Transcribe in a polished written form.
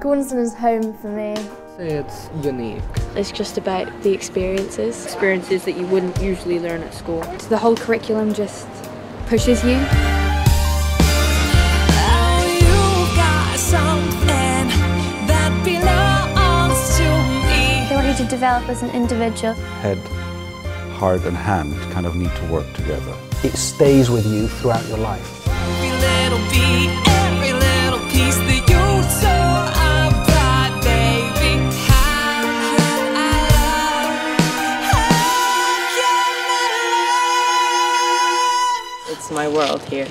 Gordonstoun is home for me. It's unique. It's just about the experiences. Experiences that you wouldn't usually learn at school. So the whole curriculum just pushes you. They want you to develop as an individual. Head, heart and hand kind of need to work together. It stays with you throughout your life. Every little beat, every little piece that you saw. It's my world here.